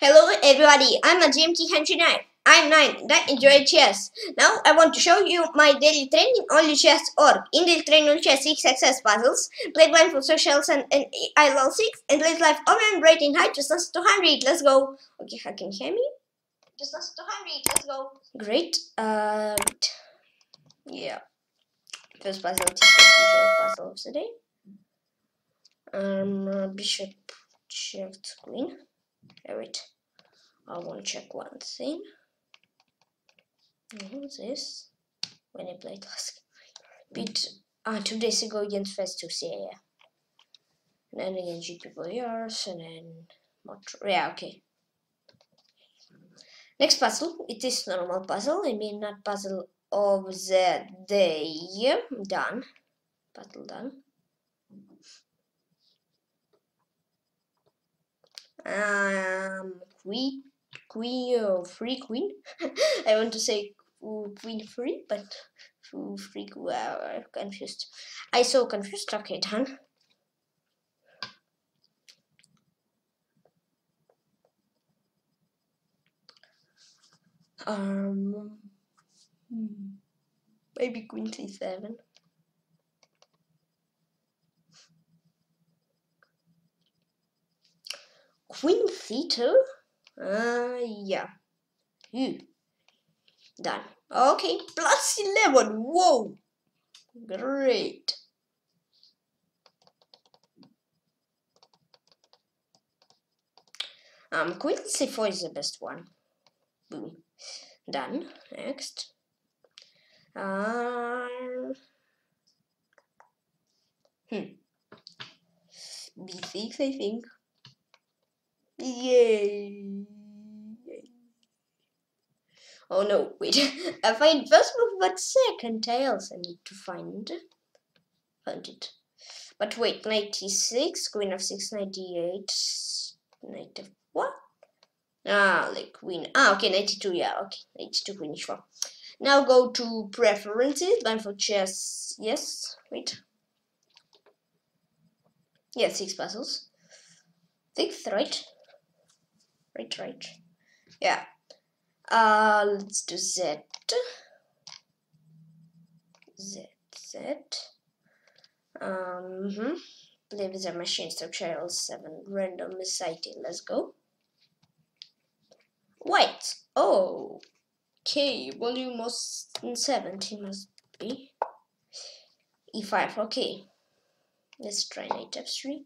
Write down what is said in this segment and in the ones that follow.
Hello everybody, I'm a GMT Henry 9. I'm 9 and I enjoy chess. Now I want to show you my daily training on Lichess.org. In daily training on chess 6 success puzzles, played blind for socials and ILL 6, and played live online rating high just last 200. Let's go. Okay, how can you hear me? Just last 200. Let's go. Great. Yeah. First puzzle, puzzle of the day. Bishop checked queen. Wait, I want to check one thing. This when I played last beat 2 days ago against Fest 2 CA, and then against GP players, and then yeah, okay. Next puzzle, it is normal puzzle. I mean, not puzzle of the day. Done. Puzzle done. Free queen. I want to say queen free, but free. Well, confused. I so confused. Okay, done. Maybe queen c7. Queen C2? Yeah. Done. Okay, plus 11. Whoa! Great. Queen C4 is the best one. Boom. Done. Next. B6, I think. Yay! Oh no, wait. I find first move, but second tails. I need to find it. But wait, knight e6, queen f6, knight d8, knight f1. Like queen. Okay, knight e2. Yeah, okay, knight e2, queen e4. Now go to preferences. Blind for chess. Yes. Wait. Yeah, 6 puzzles. 6, right? Right. Yeah. Let's do Z. Z. Play with the machine structure L7. Random sighting. Let's go. White. Oh. Okay. Volume was 70 must be. E5. Okay. Let's try knight F3.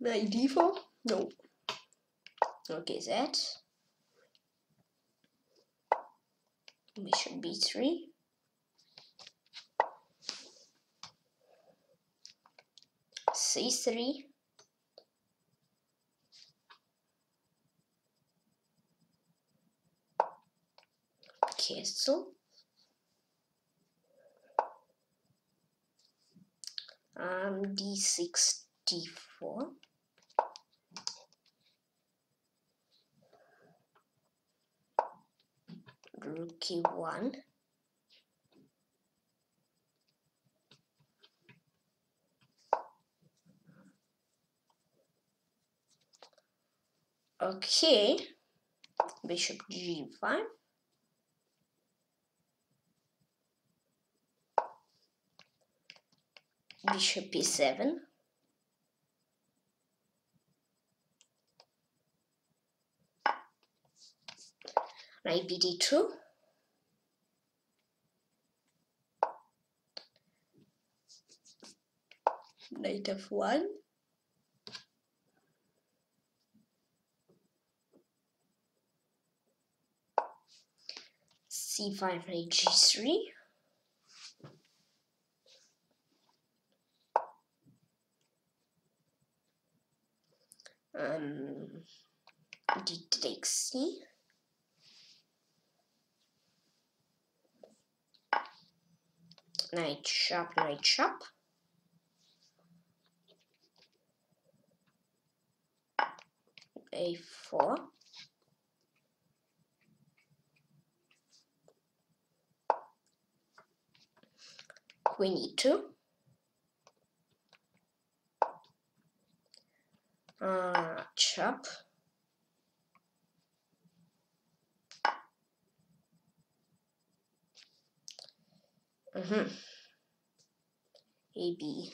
Knight d4? No. Okay, that. Bishop b3. c3. Castle. d6, d4. Rook e1, okay, bishop g5, bishop e7, knight d2, knight f1, c5, knight g3, d takes c, knight sharp, knight sharp. a4, we need to. Chop. A, B,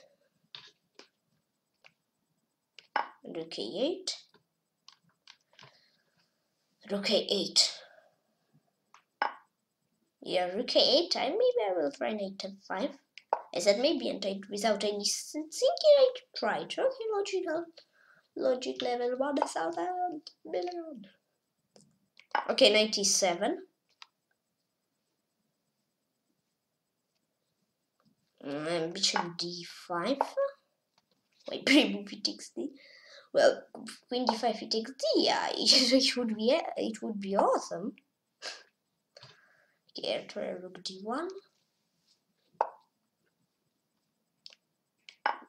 rook A8, rook A8. Yeah, rook A8. Maybe I will try knight F5. I said maybe, and without any thinking I tried. Okay, logical. Logic level 1,000 million. Okay, 97. Bishop D5. Wait, it takes D. Well, Queen D5 it takes D. Yeah, it would be awesome. Okay, I'll try Rook D1.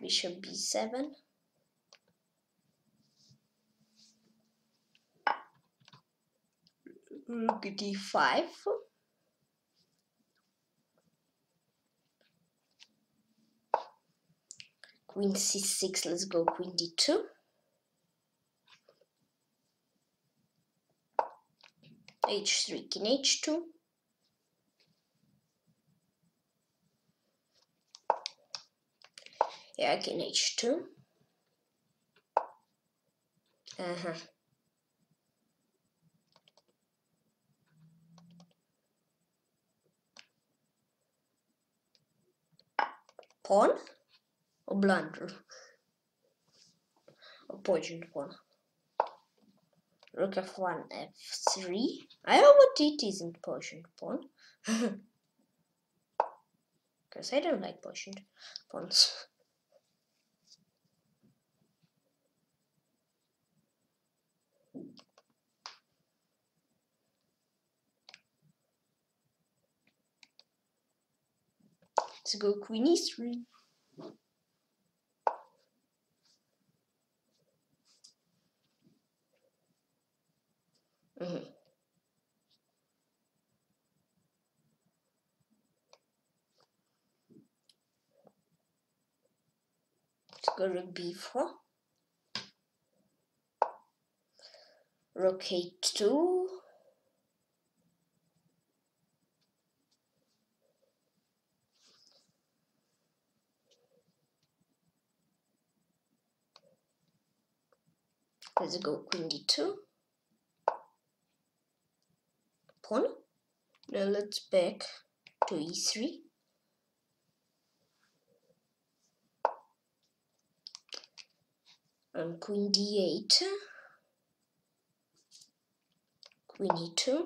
Bishop B7. Rook D5. Queen C6, let's go Queen D2. H3, King H2. Yeah, King H2. Pawn? Or blunder? Or poisoned pawn? Rook F1, F3. I hope it isn't poisoned pawn. Because I don't like poisoned pawns. Let's go Queen E3. Let's go Rook B4. Rook A2. Let's go Queen D2. Pawn. Now let's back to E3. And Queen D8. Queen E2.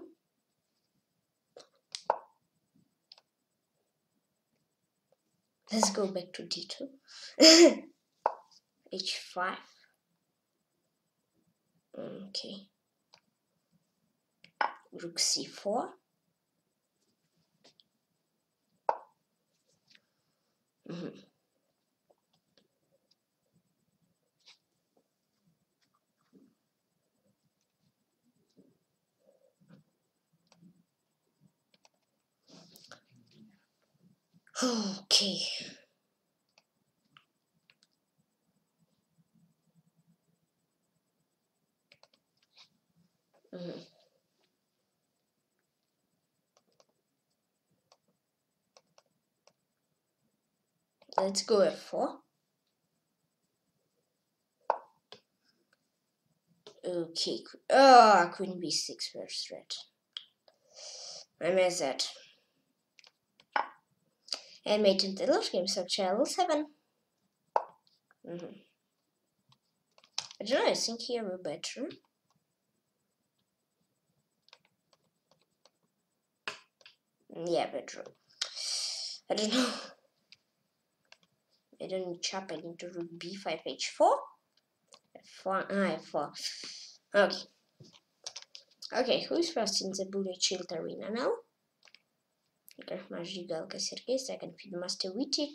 Let's go back to D2. H5. Okay, Rook C4. Okay. Let's go F4. Okay. Ah, Queen B6 versus red. I missed that. And mate in the last game, so channel 7. I don't know, I think here we're better. Yeah, bedroom. I don't know. I don't need chop. I need to rook B5, H4. F1, F4. Okay. Okay, who's first in the bullet shield arena now? Sergei Zhigalka, second Master Wittig.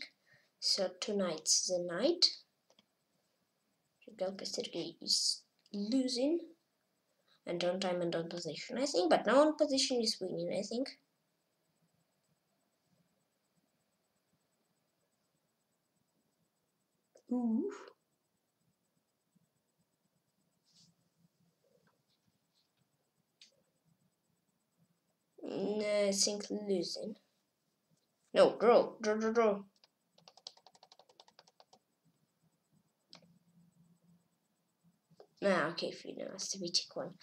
So tonight's the night. Zhigalka Sergei is losing. And on time and on position, I think. But now on position is winning, I think. Ooh. No, I think losing. No, draw. Ah, okay, freedom has to be tick one.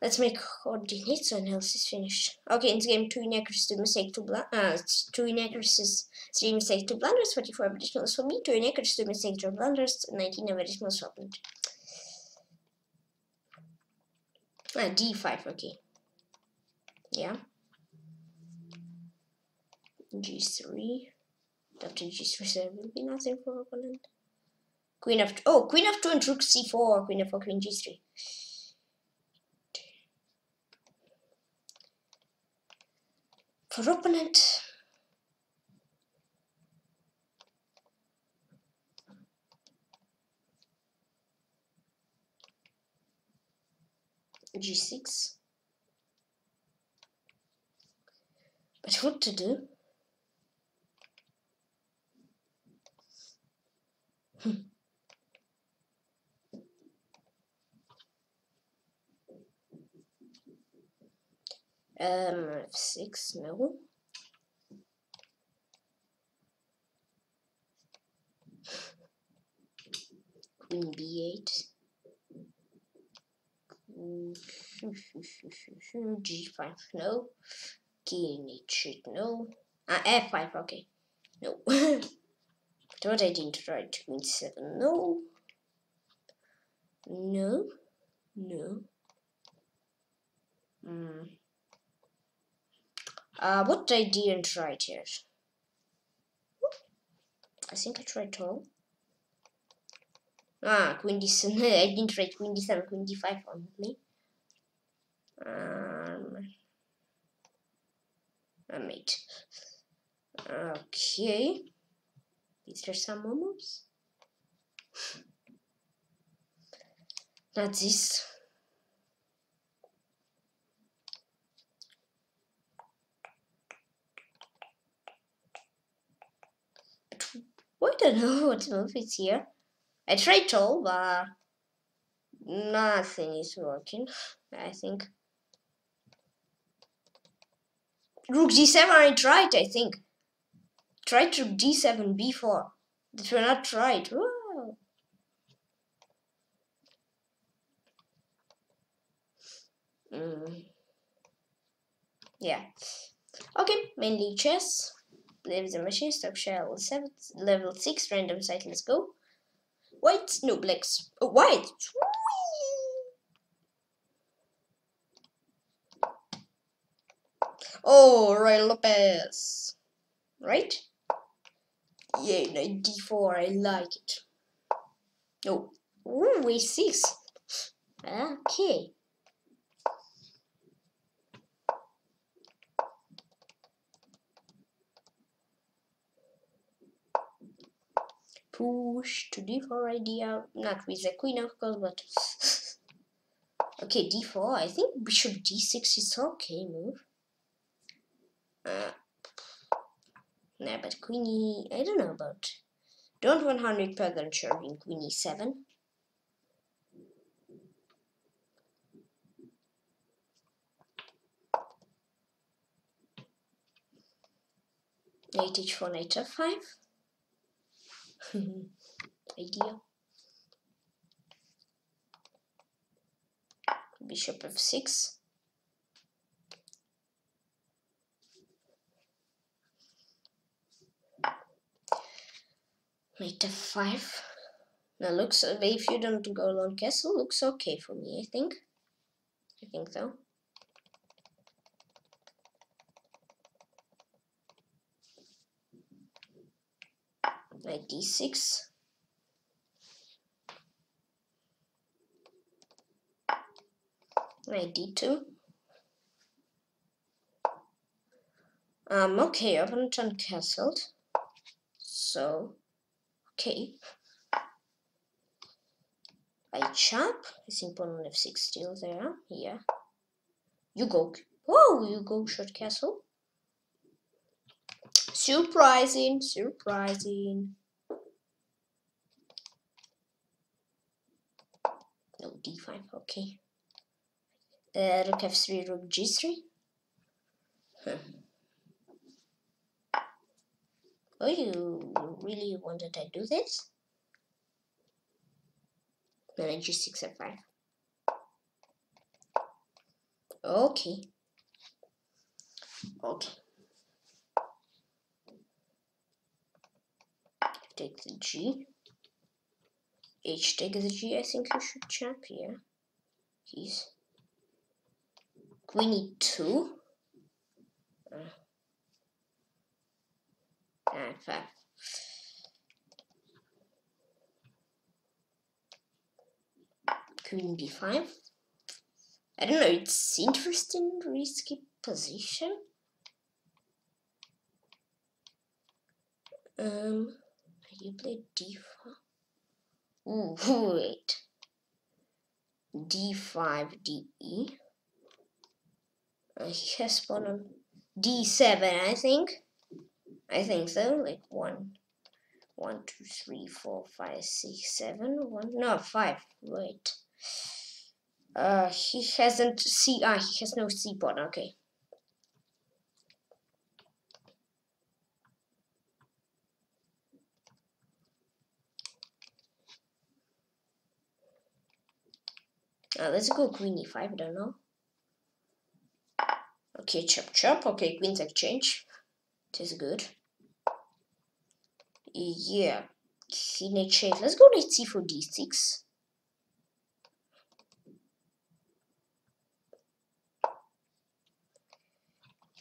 Let's make coordinates so else is finished. Okay, in this game, 2 inaccuracies, 2 mistake, 2 blunders. 2 inaccuracies, 3 mistake, 2 blunders, 44 additionals for me, 2 inaccuracies, 2 mistake, 2 blunders, 19 additionals for me. Ah, d5, okay. Yeah. g3. After g3, there will be nothing for opponent. Queen of oh, queen of 2 and rook c4, queen of 4, queen g3. For opponent, g6. But what to do? F6, no. Queen B8. G5, no. King H8, no. Ah, F5, okay. No. But I didn't write Queen 7, no. No. What I didn't write here? I think I tried all. Ah, Queen D7. I didn't write Queen D7, Queen D5 only. I made. Okay. Is there some more moves? Not this. I don't know what move is here. I tried all, but nothing is working. I think Rook G7 I tried. I think tried Rook G7 B4. That were not tried. Whoa. Yeah. Okay, mainly chess. Play with the machine, stop share level 7, level 6, random site, let's go. White, no blacks. Oh, white! Whee! Oh, Roy Lopez. Right? Yeah, no, D4, I like it. No. Ooh, A6. Okay. Push to d4 idea, not with the queen of course, but okay, d4. I think bishop d6 is okay move. Nah, but queen e, I don't know about. Don't 100% sure in queen e7. Knight h4, knight f5. Idea. Bishop f6. Knight f5. Now looks if you don't go long castle, looks okay for me, I think. I think so. Knight d6. Knight d2. Okay, opponent uncancelled. So, okay. I chop. I think pawn f6 still there. Yeah. You go. Whoa, you go short castle. Surprising. No, d5, okay. Rook f3, rook g3. Huh. Oh, you really wanted I do this? No, g6 f5. Okay. Okay. Take the g. H takes the g. I think I should check here. He's. We need two. And five. Queen b5. I don't know. It's interesting, risky position. You play d4. Ooh, wait. d5, de. He has spawn on d7, I think. I think so. Like 1, 2, 3, 4, 5, 6, 7, 1. No, 5. Wait. He hasn't c. Ah, he has no c pawn. Okay. Let's go queen e5, I don't know. Okay, chop chop. Okay, queen's exchange. It is good. Yeah, king h8. Let's go knight c for d6.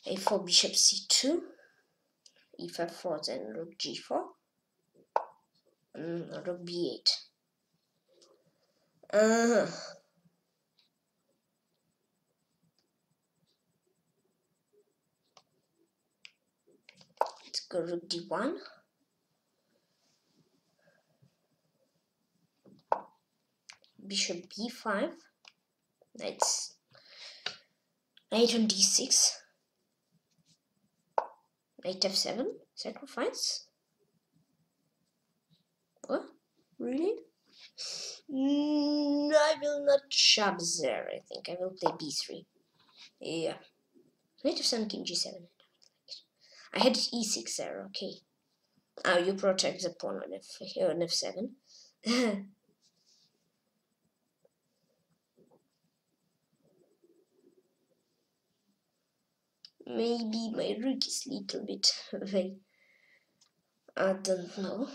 a4, bishop c2. e5, then rook g4. Rook b8. Let's go rook d1. Bishop b5. That's knight on d6. Knight f7. Sacrifice. What? Really? No, I will not chop there. I think I will play b3. Yeah. Knight f7, king g7. I had e6 there, okay. Oh, you protect the pawn on f7. Maybe my rook is a little bit away. I don't know.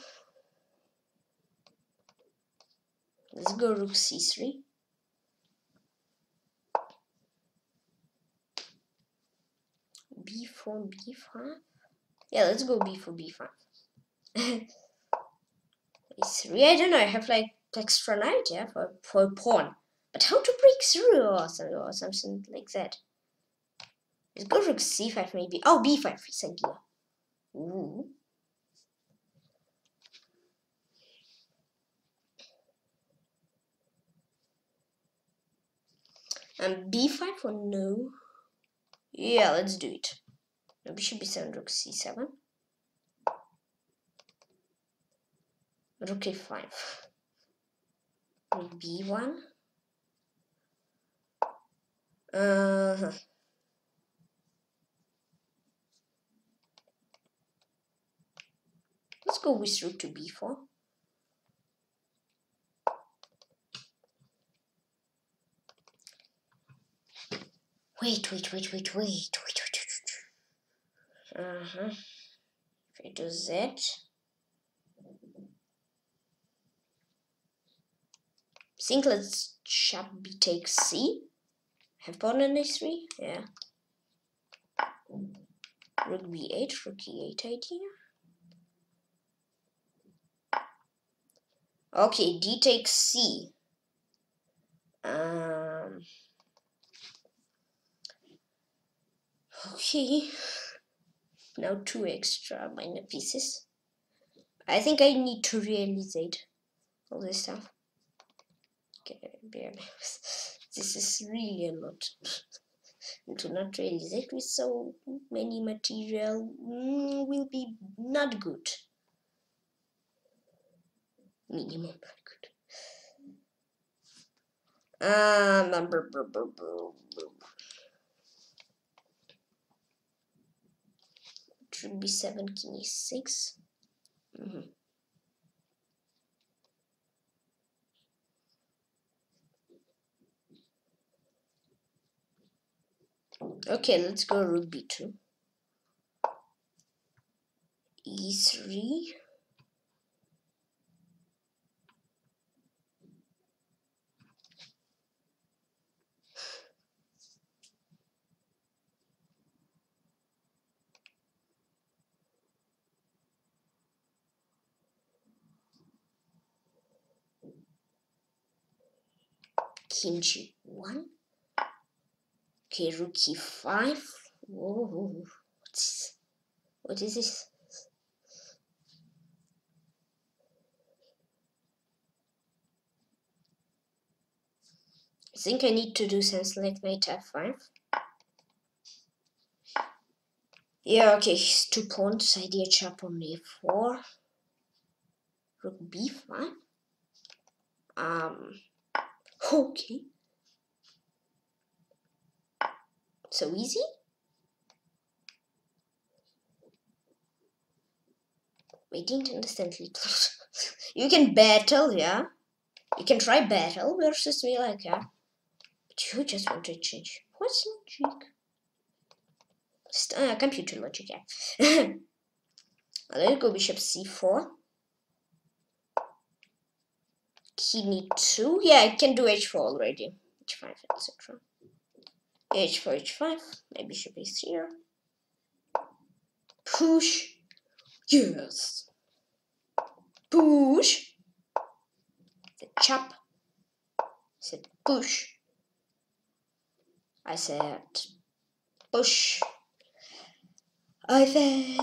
Let's go rook c3. b4, b5. Yeah, let's go b4, b5. e3, I don't know, I have like extra knight, yeah, for a pawn. But how to break through or something like that. Let's go rook c5 maybe. Oh, b5, it's a gear. Ooh. And b5 or no? Yeah, let's do it. Now bishop b7, rook c7. Rook a5. Rook b1. Let's go with rook to b4. Wait. If I do that, I think let's chop b takes c. Have pawn on a3, yeah. Rook b8, rook e8 idea. Okay, d takes c. Okay, now two extra minor pieces. I think I need to realizate all this stuff. Okay, this is really a lot. To not realize it with so many material will be not good. Minimum, not good. It should be 7 king e6. Okay, let's go rook b2, e3, king g1. Okay, rook e5. Whoa, what is this? I think I need to do something like knight f5. Yeah, okay, he's 2 pawns. Idea chap on a4. Rook b5. Okay. So easy. I didn't understand Lichess. You can battle, yeah. You can try battle versus me, like, yeah. But you just want to change. What's logic? Computer logic, yeah. Let's go bishop c4. King e2. Yeah, I can do h4 already. h5, etc. h4, h5, my bishop is here. Push. Yes. Push. The chap. I said push. I said push. I said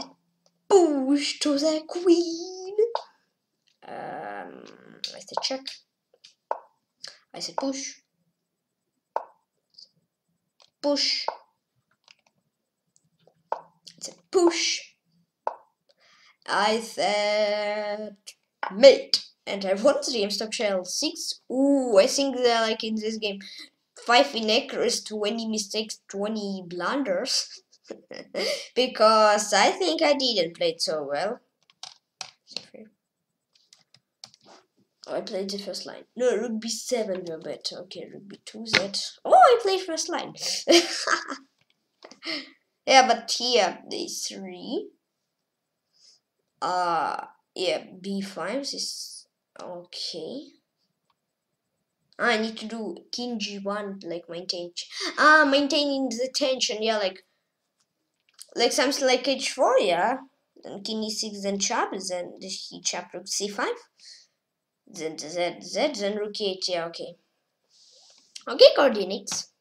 push to the queen. I said check. I said push. Push. It's a push. I said mate, and I won 3 game stock shell 6. Ooh, I think that like in this game, 5 in acres, 20 mistakes, 20 blunders, because I think I didn't play it so well. Oh, I played the first line. No, rook b7 were better. Okay, rook b2 that. Oh, I played first line. Yeah, but here these 3. Yeah, b5 is okay. I need to do king g1, like maintain. Maintaining the tension. Yeah, like something like h4. Yeah, and king e6, then chap, then he chap rook c5. Then rook e8, yeah, okay. Okay, coordinates.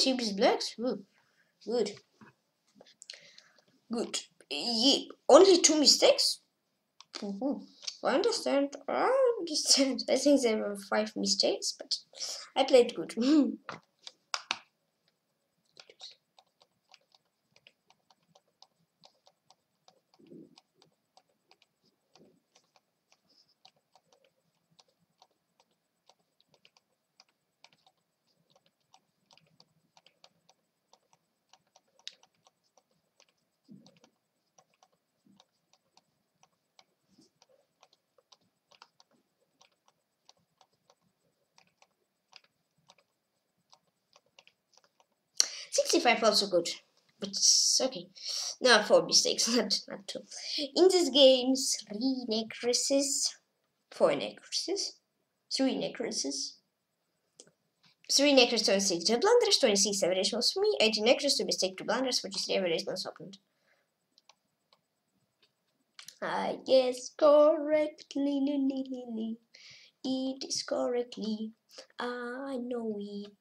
Is blacks. Ooh, good, good. Yeah, only 2 mistakes. I understand. I understand. I think there were 5 mistakes, but I played good. Also good, but okay. No, 4 mistakes, not 2. In this game, 3 neck races, 4 neck races, 3 neck races, 3 neck races, 26 to blunders, 26 average was me, 18 neck races to mistake to blunders, which is the average was opened. I guess correctly. it is correctly. I know it.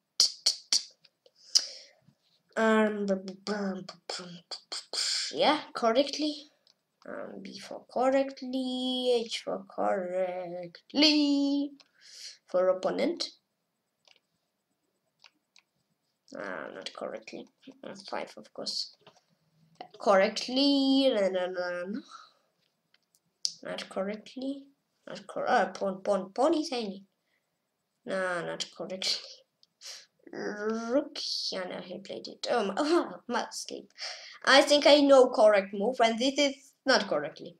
Yeah, correctly. B for correctly, H for correctly, for opponent. Not correctly. 5, of course. Correctly, not correctly. Not correct. Pawn is hanging. No, not correctly. Rook, yeah, no, he played it. Oh, my sleep. I think I know correct move, and this is not correctly.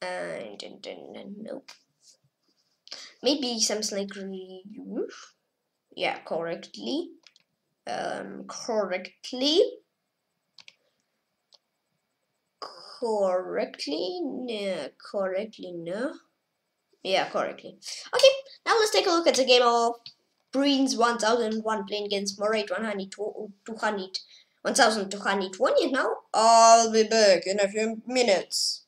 And nope. Maybe something like yeah, correctly. Correctly. Correctly, no, correctly, no. Yeah, correctly. Okay, now let's take a look at the game of Prince 1001 playing against Moray 1220. Now I'll be back in a few minutes.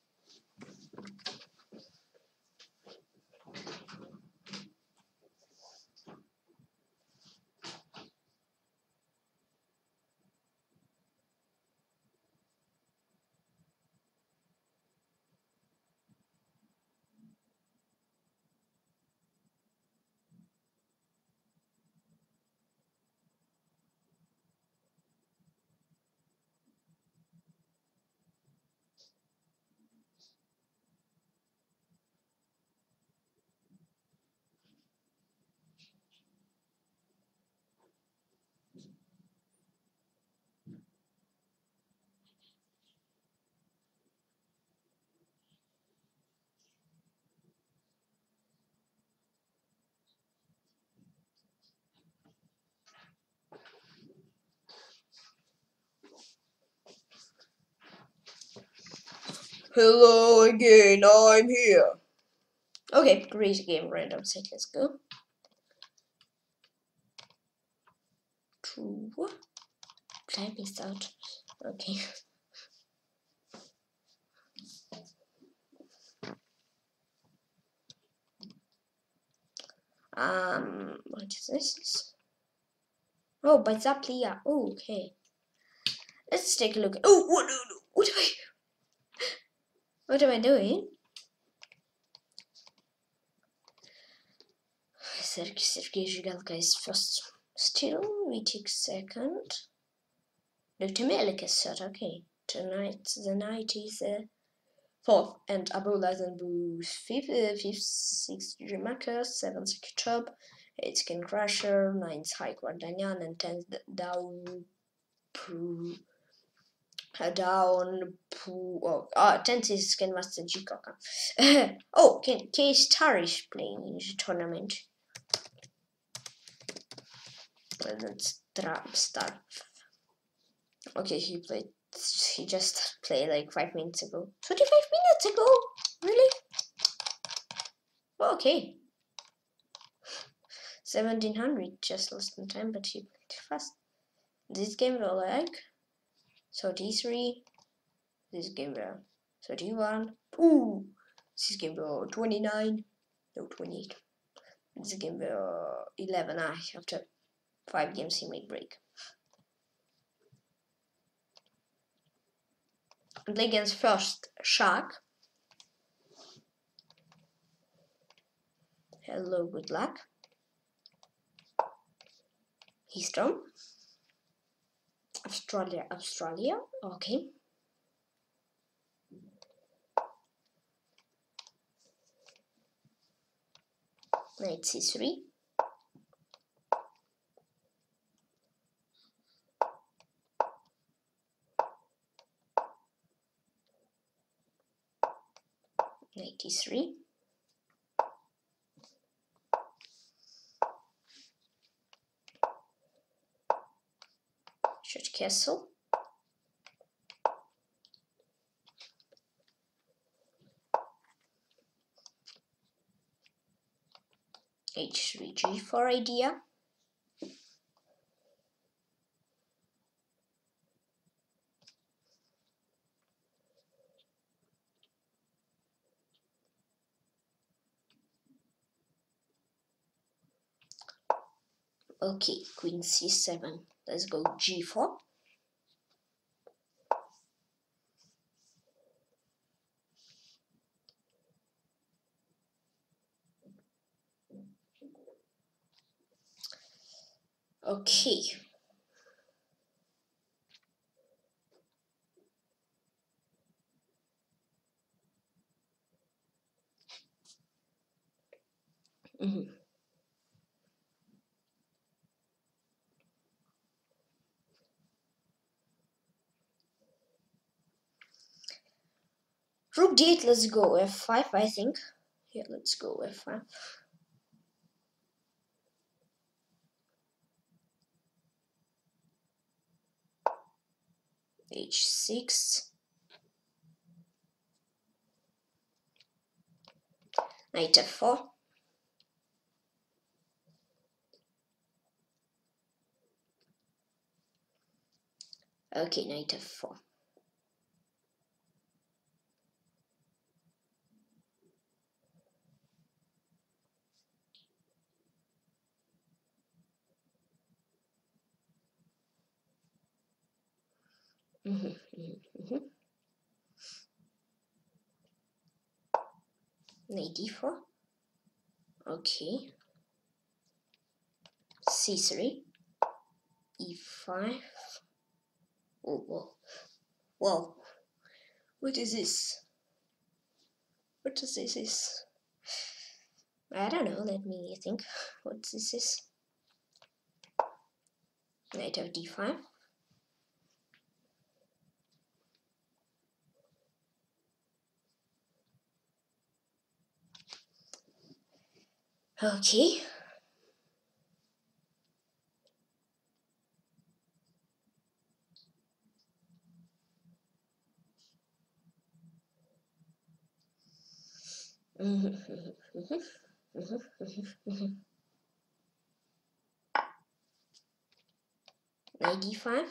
Hello again, I'm here. Okay, great game, random set, let's go. True. Play this out. Okay. What is this? Oh, but that player. Oh, okay. Let's take a look. Oh, no, no. What do I? What am I doing? Sergei Zhigalka is first. Still, we take second. Dr. Melik is third. Okay. Tonight, the night is fourth, and Abulazenbo fifth, sixth Gemaker, seventh Squishob, eighth Skin Crusher, ninth High Guardanian, and tenth tenth is Kenmaster Zhigalka. Oh, K Star is playing in the tournament. Well, that's Star. Okay, he just played like 5 minutes ago. 25 minutes ago? Really? Okay. 1700, just lost in time, but he played fast. This game will lag. 33, this game will 31, ooh, this game will 29, no 28, this game will 11, after 5 games he made break. I play against first Shark. Hello, good luck. He's strong. Australia, okay. Knight C3. Knight E3. Castle. H3G for idea. Okay, queen c7. Let's go g4. Okay. Rook d8, let's go f5, I think. Yeah, let's go f5. h6. Knight f4. Okay, knight f4. Knight d4. Okay. c3. e5. Oh, whoa. Wow. What is this? What is this? I don't know. Let me think. What this is? Knight of d5. Okay. Knight d5.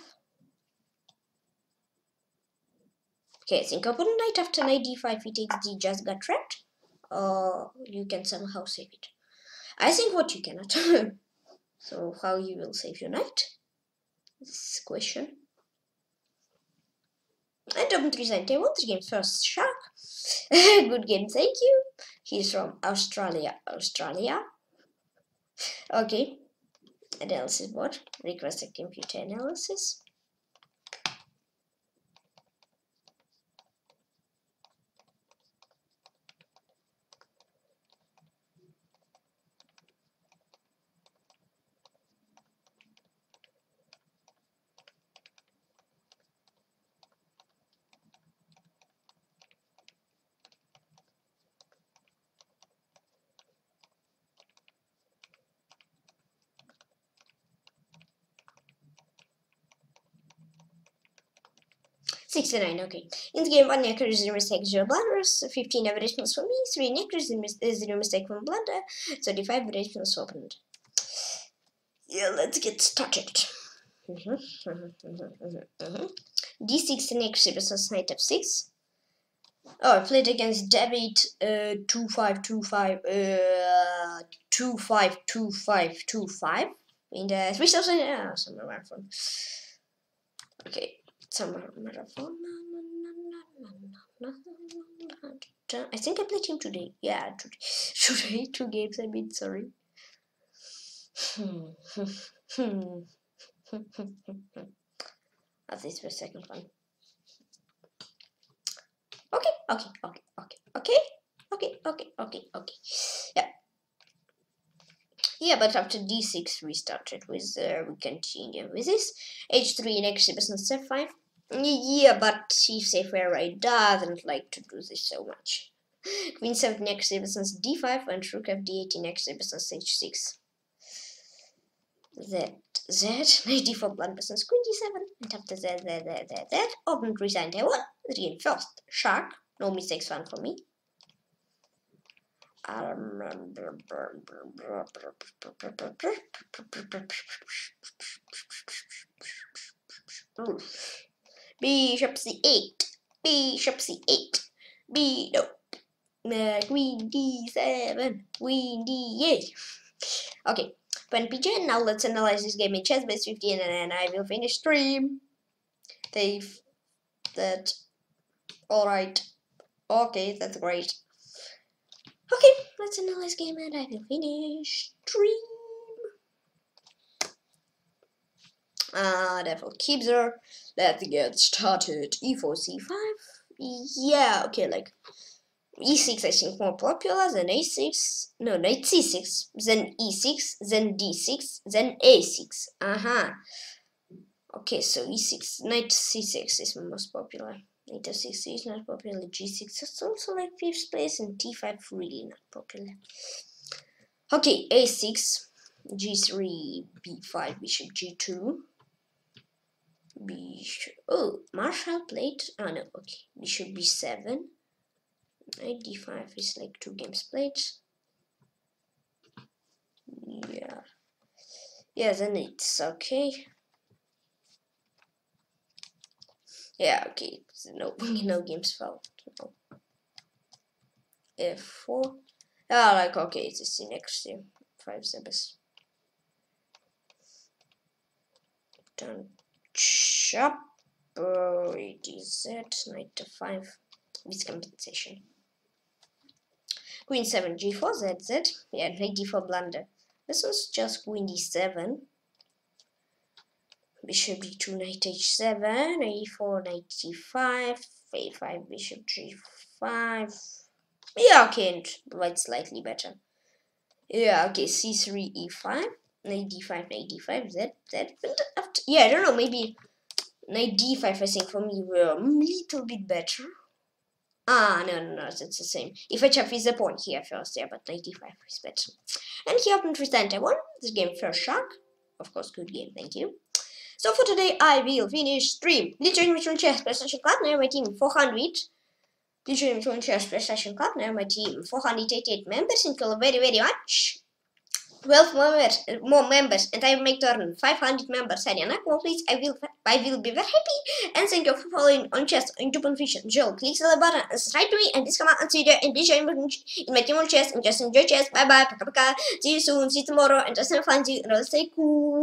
Okay, I think opponent knight after knight d5 he takes d just got trapped, or you can somehow save it. I think what you cannot. So how you will save your knight? This question. And Dominant Resent, I want to game first shark. Good game, thank you. He's from Australia. Okay. Analysis board. Request a computer analysis. Okay. In the game, 1 necro is a mistake, 0 blunders, 15 aberrations for me, 3 necro is a mistake from blunder, 35 aberrations for opponent. Yeah, let's get started. D6 necro versus knight f6. Oh, I played against David 25252525 in the 3000 somewhere around from. Okay. I think I played him today. Yeah, today 2 games. I mean, sorry. At least for second one. Okay. Yeah, but after d6 we started with. We continue with this. h3 next person c5. Yeah, but if safe where I doesn't like to do this so much. Queen 7 next represents d5 and rook of d8 next represents h6. That, knight d4 blunt versus queen d7, and after that, open resigned. I won the game first. Shark, no mistakes found for me. Bishop c8, bishop c8, b no, queen d7, queen d8. Okay, Fun PJ. Now let's analyze this game in chess base 15, and I will finish stream. They've that. All right. Okay, that's great. Okay, let's analyze game, and I will finish stream. Therefore keeps her. Let's get started. E4, C5. Yeah, okay, like E6 I think more popular than A6. No, knight C6, then E6, then D6, then A6. Okay, so E6, knight C6 is most popular. Knight F6 is not popular. G6 is also like 5th place, and T5 really not popular. Okay, A6, G3, B5, Bishop G2. Bishop, oh, Marshall played, oh no, okay, Bishop B7, Knight D5 is like 2 games played, yeah, then it's okay, okay, no games found, no. F4, like, okay, it's the next game, 5 Zebes, done. Chop, it is at knight to 5 with compensation. Queen 7 G4 Z. Yeah, knight D4 blunder. This was just queen D7. Bishop D2 knight H7. A4 knight D5. A5 bishop G5. Yeah, okay, and white's slightly better. Yeah, okay, C3 E5. Knight D5, knight D5, Z. Yeah, I don't know, maybe knight D5 I think for me were a little bit better. No, that's the same. If I chop with the pawn here first, yeah, but knight D5 is better. And he opened with knight F1. This game first shock. Of course, good game, thank you. So for today, I will finish stream. Lichess.org, now my team 400. Lichess.org, now my team 488 members. Thank you very, very much. 12 more members, and I make turn 500 members. I will be very happy, and thank you for following on chess on YouTube and Twitch. Click the like button and subscribe to me, and please comment on this video, and please join in my team on chess, and just enjoy chess. Bye bye, paka paka. See you soon, see you tomorrow, and just have fun, and I'll stay cool.